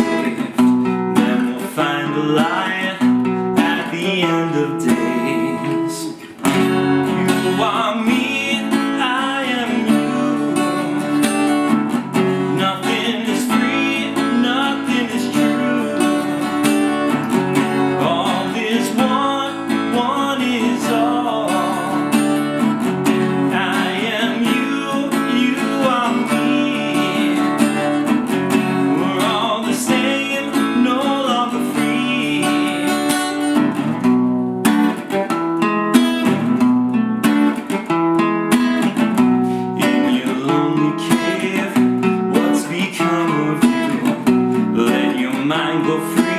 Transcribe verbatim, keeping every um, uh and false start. safe. Then we'll find the light at the end of days. You are me, I am you. Nothing is free, nothing is true. All is one, one is all. Mind go free.